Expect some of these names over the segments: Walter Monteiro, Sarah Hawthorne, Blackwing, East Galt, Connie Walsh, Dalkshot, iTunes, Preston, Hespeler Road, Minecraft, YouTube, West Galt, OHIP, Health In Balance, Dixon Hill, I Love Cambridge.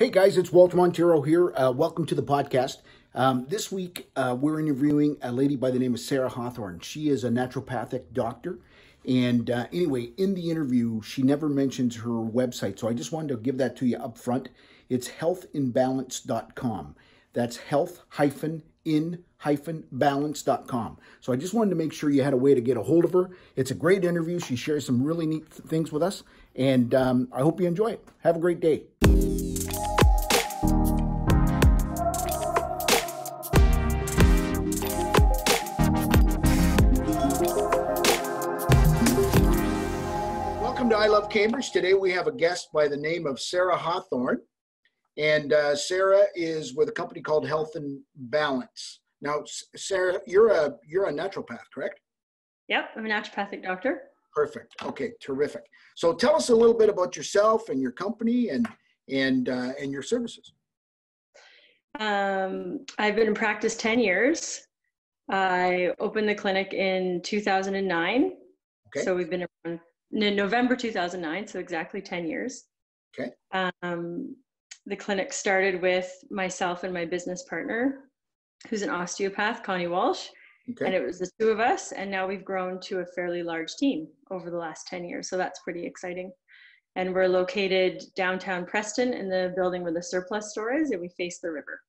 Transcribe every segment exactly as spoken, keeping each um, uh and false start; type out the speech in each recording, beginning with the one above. Hey guys, it's Walter Monteiro here. Uh, welcome to the podcast. Um, this week, uh, we're interviewing a lady by the name of Sarah Hawthorne. She is a naturopathic doctor. And uh, anyway, in the interview, she never mentions her website. So I just wanted to give that to you up front. It's health in balance dot com. That's health in balance dot com. So I just wanted to make sure you had a way to get a hold of her. It's a great interview. She shares some really neat th- things with us. And um, I hope you enjoy it. Have a great day. I Love Cambridge. Today we have a guest by the name of Sarah Hawthorne, and uh, Sarah is with a company called Health In Balance. Now, Sarah, you're a you're a naturopath, correct? Yep, I'm a naturopathic doctor. Perfect. Okay, terrific. So tell us a little bit about yourself and your company and and uh, and your services. Um, I've been in practice ten years. I opened the clinic in two thousand nine. Okay. So we've been around. In November two thousand nine, so exactly ten years. Okay. Um, the clinic started with myself and my business partner, who's an osteopath, Connie Walsh. Okay. And it was the two of us, and now we've grown to a fairly large team over the last ten years, so that's pretty exciting. And we're located downtown Preston in the building where the surplus store is, and we face the river.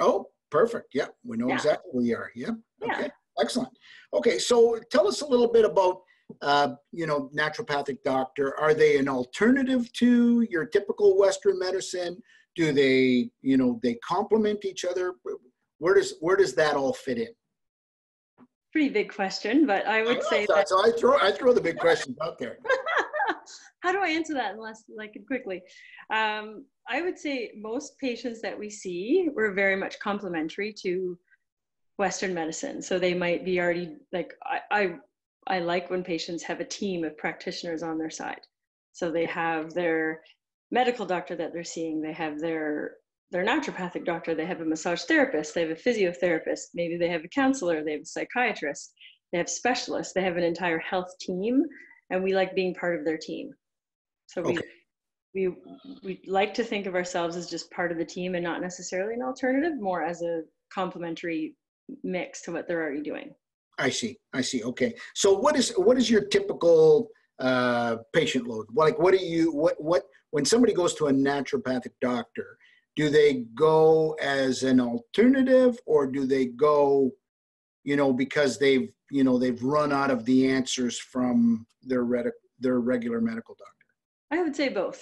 Oh, perfect. Yeah, we know yeah. exactly where we are. Yeah. Okay. Yeah. Excellent. Okay, so tell us a little bit about Uh, you know, naturopathic doctor. Are they an alternative to your typical Western medicine? Do they, you know, they complement each other? Where does where does that all fit in? Pretty big question, but I would I say that. So I throw I throw the big questions out there. How do I answer that unless like quickly? Um, I would say most patients that we see were very much complementary to Western medicine. So they might be already like I. I I like when patients have a team of practitioners on their side. So they have their medical doctor that they're seeing, they have their their naturopathic doctor, they have a massage therapist, they have a physiotherapist, maybe they have a counselor, they have a psychiatrist, they have specialists, they have an entire health team, and we like being part of their team. So okay. we, we we like to think of ourselves as just part of the team and not necessarily an alternative, more as a complementary mix to what they're already doing. I see. I see. Okay. So what is, what is your typical uh, patient load? Like, what do you, what, what, when somebody goes to a naturopathic doctor, do they go as an alternative or do they go, you know, because they've, you know, they've run out of the answers from their redi- their regular medical doctor? I would say both.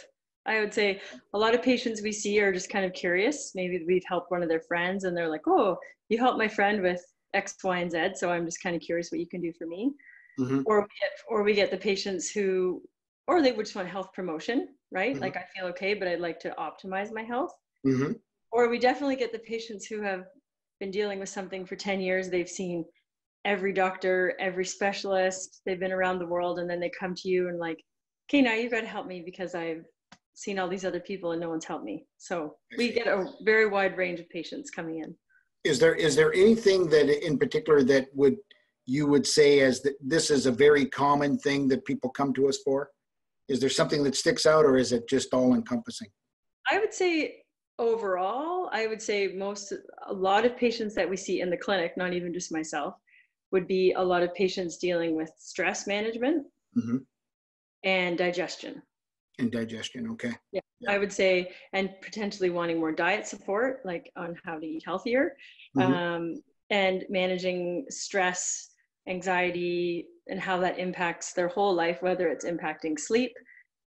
I would say a lot of patients we see are just kind of curious. Maybe we've helped one of their friends and they're like, oh, you helped my friend with X, Y, and Z. So I'm just kind of curious what you can do for me. Mm-hmm. Or, we get, or we get the patients who, or they would just want health promotion, right? Mm-hmm. Like I feel okay, but I'd like to optimize my health. Mm-hmm. Or we definitely get the patients who have been dealing with something for ten years. They've seen every doctor, every specialist, they've been around the world. And then they come to you and like, okay, now you've got to help me because I've seen all these other people and no one's helped me. So we get a very wide range of patients coming in. Is there is there anything that in particular that would you would say as that this is a very common thing that people come to us for? Is there something that sticks out or is it just all encompassing? I would say overall, I would say most a lot of patients that we see in the clinic, not even just myself, would be a lot of patients dealing with stress management mm-hmm. and digestion. And digestion, okay. Yeah, yeah, I would say, and potentially wanting more diet support, like on how to eat healthier, mm-hmm. um, and managing stress, anxiety, and how that impacts their whole life, whether it's impacting sleep,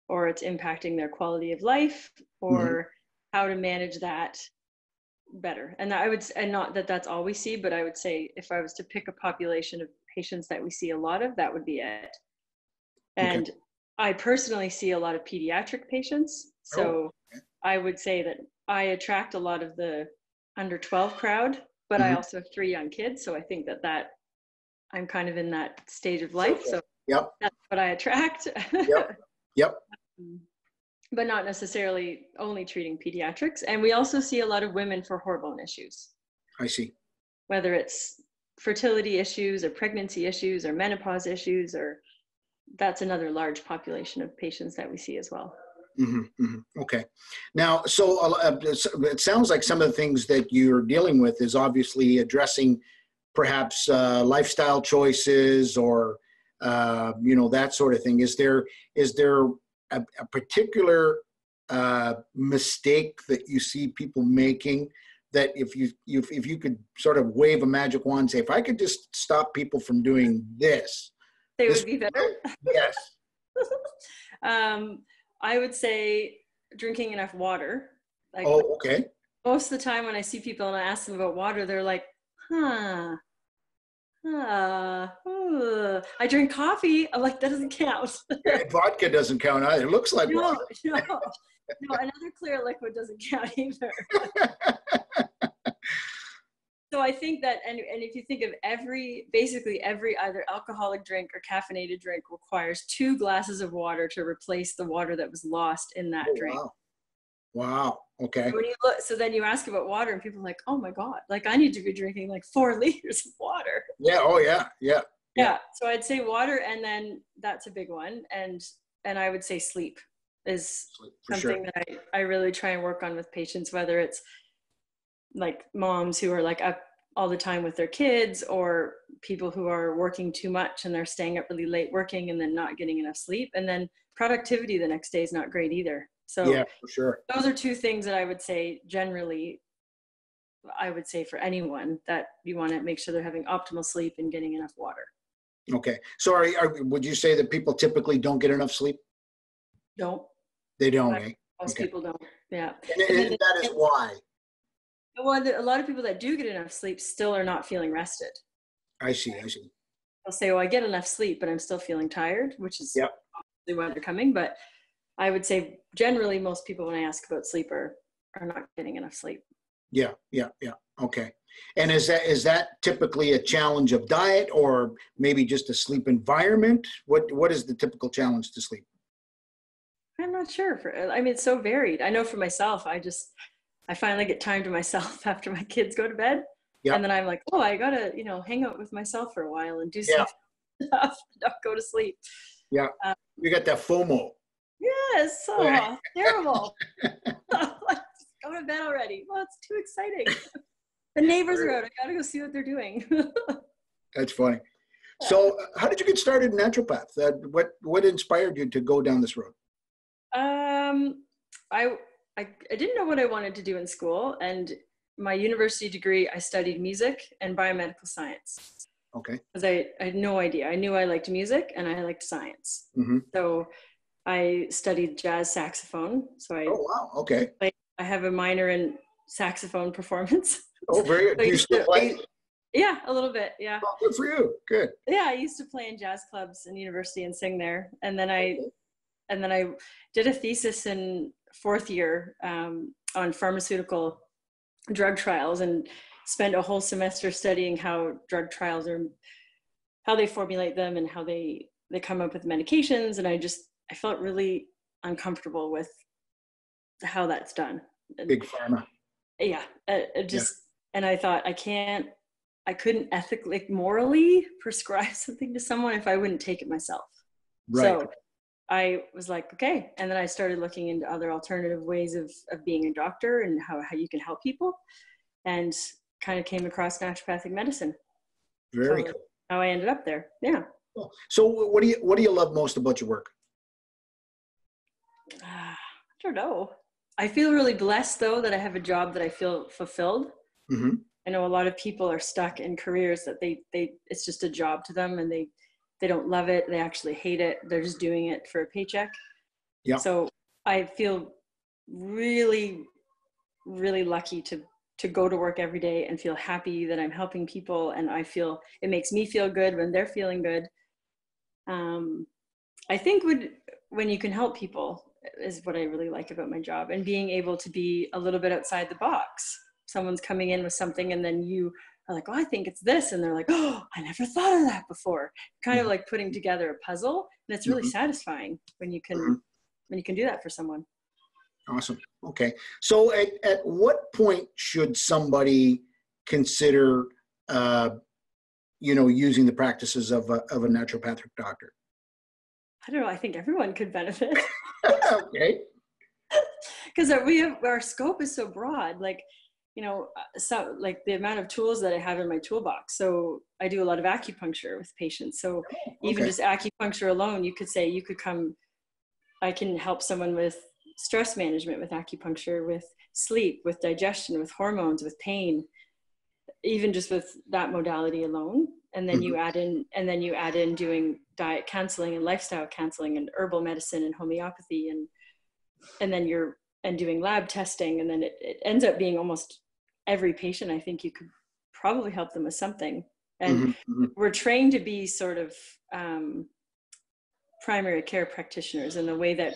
or it's impacting their quality of life, or mm-hmm. how to manage that better. And I would, and not that that's all we see, but I would say if I was to pick a population of patients that we see a lot of, that would be it. And okay. I personally see a lot of pediatric patients, so oh. I would say that I attract a lot of the under twelve crowd, but mm-hmm. I also have three young kids, so I think that that I'm kind of in that stage of life, okay. so yep. that's what I attract. Yep. Yep. um, but not necessarily only treating pediatrics, and we also see a lot of women for hormone issues. I see. Whether it's fertility issues or pregnancy issues or menopause issues or that's another large population of patients that we see as well. Mm-hmm, mm-hmm. Okay. Now, so uh, it sounds like some of the things that you're dealing with is obviously addressing perhaps uh, lifestyle choices or, uh, you know, that sort of thing. Is there, is there a, a particular uh, mistake that you see people making that if you, if, if you could sort of wave a magic wand and say, if I could just stop people from doing this, they this would be better? Yes. um, I would say drinking enough water. Like, oh, okay. Most of the time when I see people and I ask them about water, they're like, huh, huh, huh. I drink coffee. I'm like, that doesn't count. Yeah, vodka doesn't count either. It looks like no, water. no, no, another clear liquid doesn't count either. So I think that, and, and if you think of every, basically every either alcoholic drink or caffeinated drink requires two glasses of water to replace the water that was lost in that oh, drink. Wow. Wow. Okay. So, when you look, so then you ask about water and people are like, oh my God, like I need to be drinking like four liters of water. Yeah. Oh yeah. Yeah. Yeah. Yeah. So I'd say water, and then that's a big one. And, and I would say sleep is sleep, something sure. that I, I really try and work on with patients, whether it's like moms who are like up all the time with their kids or people who are working too much and they're staying up really late working and then not getting enough sleep. And then productivity the next day is not great either. So yeah, for sure. Those are two things that I would say generally, I would say for anyone that you want to make sure they're having optimal sleep and getting enough water. Okay. So are, are, would you say that people typically don't get enough sleep? Don't. They don't, right? Most okay. people don't. Yeah. And, and, and that is why. Well, a lot of people that do get enough sleep still are not feeling rested. I see, I see. They'll say, well, I get enough sleep, but I'm still feeling tired, which is yep. obviously why they're coming. But I would say generally most people when I ask about sleep are, are not getting enough sleep. Yeah, yeah, yeah, okay. And is that is that typically a challenge of diet or maybe just a sleep environment? What What is the typical challenge to sleep? I'm not sure. For, I mean, it's so varied. I know for myself, I just... I finally get time to myself after my kids go to bed. Yep. And then I'm like, oh, I got to, you know, hang out with myself for a while and do yeah. some stuff, not go to sleep. Yeah. Um, you got that FOMO. Yes. Yeah, so right. terrible. Like, go to bed already. Well, it's too exciting. The neighbors are out. I got to go see what they're doing. That's funny. Yeah. So uh, how did you get started in naturopath? Uh, what, what inspired you to go down this road? Um, I, I, I didn't know what I wanted to do in school, and my university degree, I studied music and biomedical science. Okay. Because I, I had no idea. I knew I liked music and I liked science. Mm-hmm. So I studied jazz saxophone. So I, oh, wow. Okay. I, I have a minor in saxophone performance. Oh, very good. So do you still play? I, yeah, a little bit. Yeah. Oh, good for you. Good. Yeah. I used to play in jazz clubs in university and sing there. And then I, okay. and then I did a thesis in fourth year um, on pharmaceutical drug trials and spent a whole semester studying how drug trials are, how they formulate them and how they, they come up with medications. And I just, I felt really uncomfortable with how that's done. Big pharma. Yeah. I, I just, yeah. And I thought I can't, I couldn't ethically, morally prescribe something to someone if I wouldn't take it myself. Right. So, I was like, okay. And then I started looking into other alternative ways of, of being a doctor and how, how you can help people, and kind of came across naturopathic medicine. Very so cool. How I ended up there. Yeah. Cool. So what do you, what do you love most about your work? Uh, I don't know. I feel really blessed though, that I have a job that I feel fulfilled. Mm-hmm. I know a lot of people are stuck in careers that they, they, it's just a job to them and they, They don't love it. They actually hate it. They're just doing it for a paycheck. Yeah. So I feel really, really lucky to, to go to work every day and feel happy that I'm helping people. And I feel it makes me feel good when they're feeling good. Um, I think when, when you can help people is what I really like about my job, and being able to be a little bit outside the box. Someone's coming in with something and then you are like, oh, I think it's this. And they're like, oh, I never thought of that before. Kind of like putting together a puzzle. And it's really mm-hmm. satisfying when you can, mm-hmm. when you can do that for someone. Awesome. Okay. So at, at what point should somebody consider, uh, you know, using the practices of a, of a naturopathic doctor? I don't know. I think everyone could benefit. Okay. because we have, our scope is so broad, like, you know, so like the amount of tools that I have in my toolbox. So I do a lot of acupuncture with patients. So okay. even just acupuncture alone, you could say you could come, I can help someone with stress management, with acupuncture, with sleep, with digestion, with hormones, with pain, even just with that modality alone. And then mm-hmm. you add in, and then you add in doing diet counseling and lifestyle counseling and herbal medicine and homeopathy, and, and then you're, and doing lab testing. And then it, it ends up being almost every patient. I think you could probably help them with something. And mm-hmm. we're trained to be sort of um, primary care practitioners in the way that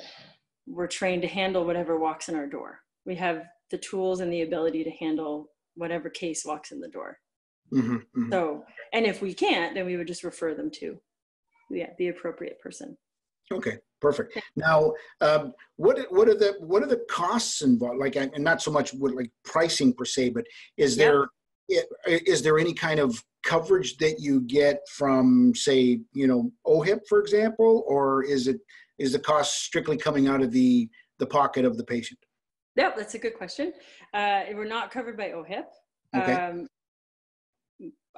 we're trained to handle whatever walks in our door. We have the tools and the ability to handle whatever case walks in the door. Mm-hmm, mm-hmm. So, and if we can't, then we would just refer them to yeah, the appropriate person. Okay, perfect. Now, um, what what are the what are the costs involved? Like, and not so much with like pricing per se, but is there yeah. is there any kind of coverage that you get from, say, you know, O H I P, for example, or is it is the cost strictly coming out of the the pocket of the patient? Yep, that's a good question. Uh, we're not covered by O H I P. Okay. Um,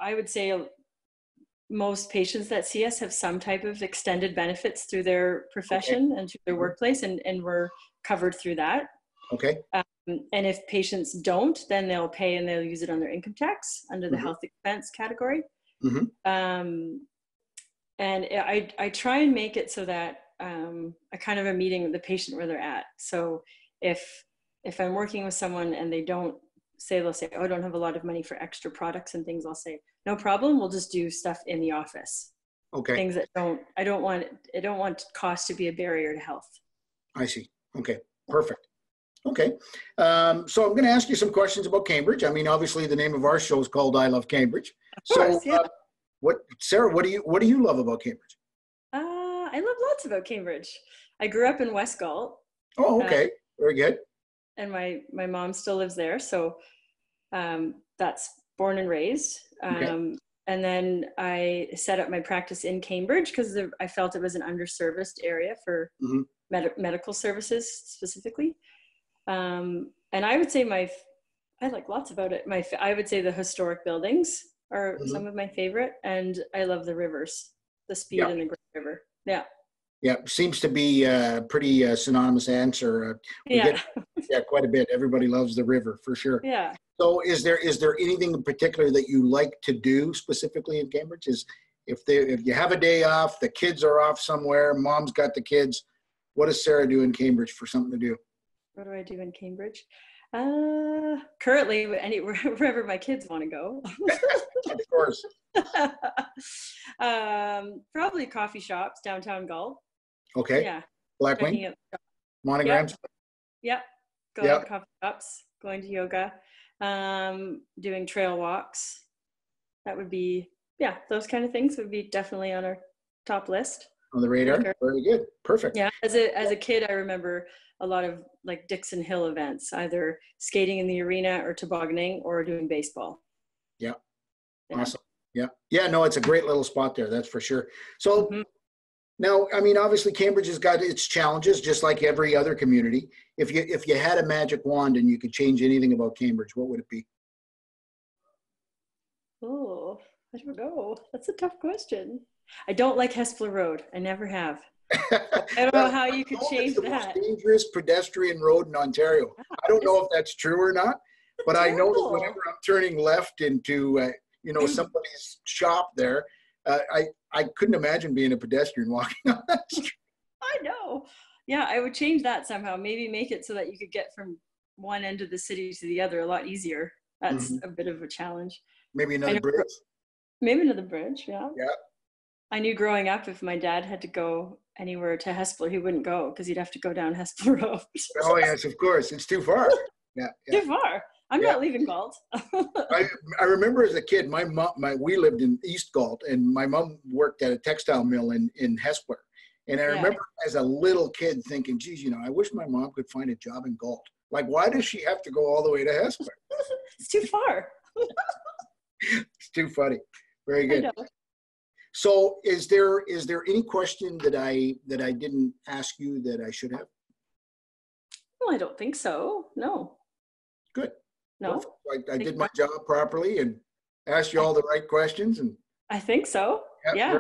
I would say most patients that see us have some type of extended benefits through their profession okay. and through their workplace, and, and we're covered through that. Okay. Um, and if patients don't, then they'll pay and they'll use it on their income tax under the mm-hmm. health expense category. Mm-hmm. Um, and I, I try and make it so that um, I kind of am meeting the patient where they're at. So if, if I'm working with someone and they don't, say they'll say, oh, I don't have a lot of money for extra products and things, I'll say, no problem, we'll just do stuff in the office. Okay. Things that don't, I don't want, I don't want cost to be a barrier to health. I see. Okay. Perfect. Okay. Um, so I'm going to ask you some questions about Cambridge. I mean, obviously the name of our show is called I Love Cambridge. Of course, so yeah. uh, what, Sarah, what do you, what do you love about Cambridge? Uh, I love lots about Cambridge. I grew up in West Galt. Oh, okay. Uh, Very good. And my, my mom still lives there. So um, that's born and raised. Um, okay. And then I set up my practice in Cambridge because I felt it was an underserviced area for mm-hmm. med- medical services specifically. Um, and I would say my, I like lots about it. My, I would say the historic buildings are mm-hmm. some of my favorite. And I love the rivers, the Speed yeah. and the Great River. Yeah. Yeah, seems to be a pretty uh, synonymous answer. Uh, we yeah. get, yeah, quite a bit. Everybody loves the river for sure. Yeah. So, is there is there anything in particular that you like to do specifically in Cambridge? Is if they if you have a day off, the kids are off somewhere, mom's got the kids. What does Sarah do in Cambridge for something to do? What do I do in Cambridge? Uh, currently, anywhere wherever my kids want to go. Of course. um, probably coffee shops downtown Gulf. Okay. Yeah. Blackwing. Monograms. Yep. yep. Going yep. to coffee shops, going to yoga, um, doing trail walks. That would be, yeah, those kind of things would be definitely on our top list. On the radar. Later. Very good. Perfect. Yeah. As a, as a kid, I remember a lot of like Dixon Hill events, either skating in the arena or tobogganing or doing baseball. Yeah. yeah. Awesome. Yeah. Yeah. No, it's a great little spot there. That's for sure. So, mm-hmm. Now, I mean, obviously, Cambridge has got its challenges, just like every other community. If you if you had a magic wand and you could change anything about Cambridge, what would it be? Oh, I don't know. That's a tough question. I don't like Hespeler Road. I never have. I don't know how you could change that. It's the most dangerous pedestrian road in Ontario. I don't know if that's true or not, but I know that whenever I'm turning left into uh, you know somebody's shop there, uh, I. I couldn't imagine being a pedestrian walking on that street. I know. Yeah, I would change that somehow. Maybe make it so that you could get from one end of the city to the other a lot easier. That's mm-hmm. a bit of a challenge. Maybe another bridge? Maybe another bridge, yeah. Yeah. I knew growing up if my dad had to go anywhere to Hespeler, he wouldn't go because he'd have to go down Hespeler Road. Oh, yes, of course. It's too far. Yeah, yeah. Too far. I'm yeah. not leaving Galt. I, I remember as a kid, my mom, my, we lived in East Galt, and my mom worked at a textile mill in, in Hespeler. And I yeah. remember as a little kid thinking, geez, you know, I wish my mom could find a job in Galt. Like, why does she have to go all the way to Hespeler? It's too far. It's too funny. Very good. So is there is there any question that I that I didn't ask you that I should have? Well, I don't think so. No. Good. No. Well, I, I did my job properly and asked you all the right questions. And I think so. Yep, yeah.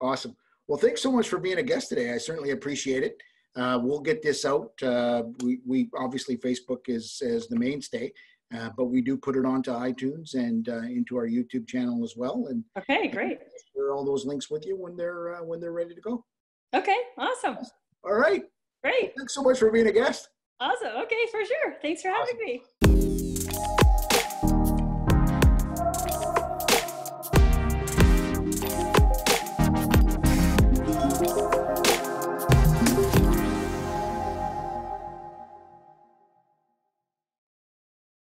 Awesome. Well, thanks so much for being a guest today. I certainly appreciate it. Uh, we'll get this out. Uh, we, we obviously Facebook is, is the mainstay, uh, but we do put it onto iTunes and uh, into our YouTube channel as well. And okay, great. I'll share all those links with you when they're uh, when they're ready to go. Okay, awesome. All right. Great. Well, thanks so much for being a guest. Awesome. Okay, for sure. Thanks for having awesome. me.